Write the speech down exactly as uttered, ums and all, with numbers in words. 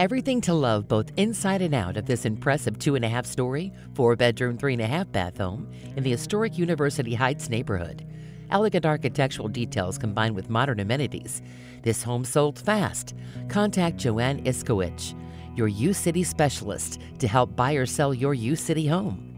Everything to love both inside and out of this impressive two and a half story, four bedroom, three and a half bath home in the historic University Heights neighborhood. Elegant architectural details combined with modern amenities. This home sold fast. Contact Joanne Iskiwitch, your U City specialist, to help buy or sell your U City home.